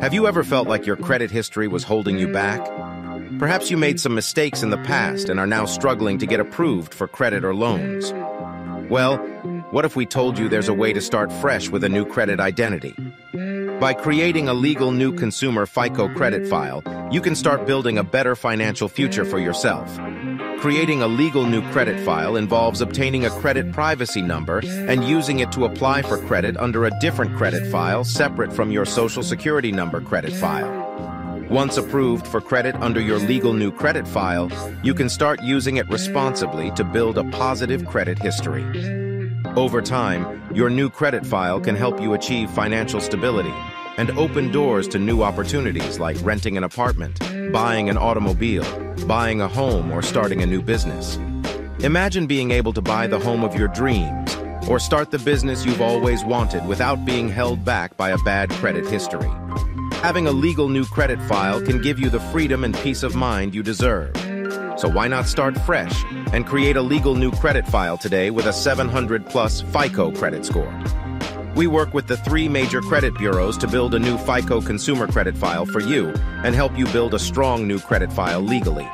Have you ever felt like your credit history was holding you back? Perhaps you made some mistakes in the past and are now struggling to get approved for credit or loans. Well, what if we told you there's a way to start fresh with a new credit identity? By creating a legal new consumer FICO credit file, you can start building a better financial future for yourself. Creating a legal new credit file involves obtaining a credit privacy number and using it to apply for credit under a different credit file separate from your Social Security number credit file. Once approved for credit under your legal new credit file, you can start using it responsibly to build a positive credit history. Over time, your new credit file can help you achieve financial stability and open doors to new opportunities like renting an apartment, buying an automobile, buying a home, or starting a new business. Imagine being able to buy the home of your dreams or start the business you've always wanted without being held back by a bad credit history. Having a legal new credit file can give you the freedom and peace of mind you deserve. So why not start fresh and create a legal new credit file today with a 700+ FICO credit score? We work with the three major credit bureaus to build a new FICO consumer credit file for you and help you build a strong new credit file legally.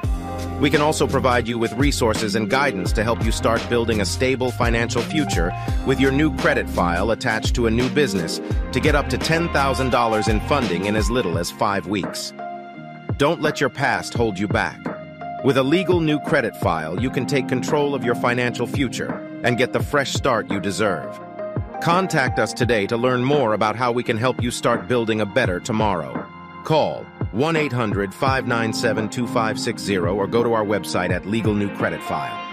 We can also provide you with resources and guidance to help you start building a stable financial future with your new credit file attached to a new business to get up to $10,000 in funding in as little as 5 weeks. Don't let your past hold you back. With a legal new credit file, you can take control of your financial future and get the fresh start you deserve. Contact us today to learn more about how we can help you start building a better tomorrow. Call 1-800-597-2560 or go to our website at Legal New Credit File.